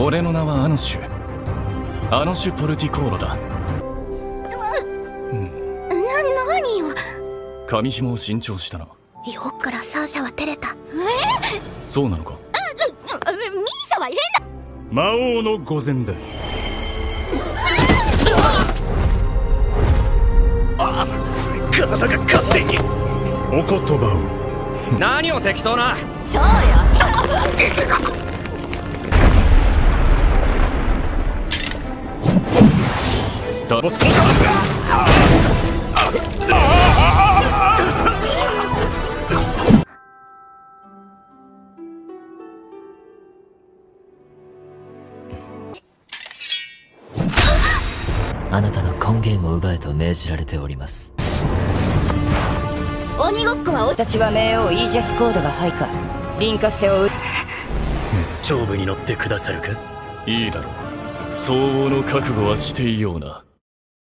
俺の名はアノシュ。アノシュ・ポルティコーロだ。何よ。紙紐を新調したの。よっからサーシャは照れた。そうなのか。ミーシャは変だ。魔王の御前だ。体が勝手に。お言葉を。何を適当な。そうよ。だろ。あなたの根源を奪えと命じられております。鬼ごっこは私は冥王イージェスコードが配下輪郭性を勝負に乗ってくださるか。いいだろう。相応の覚悟はしていような。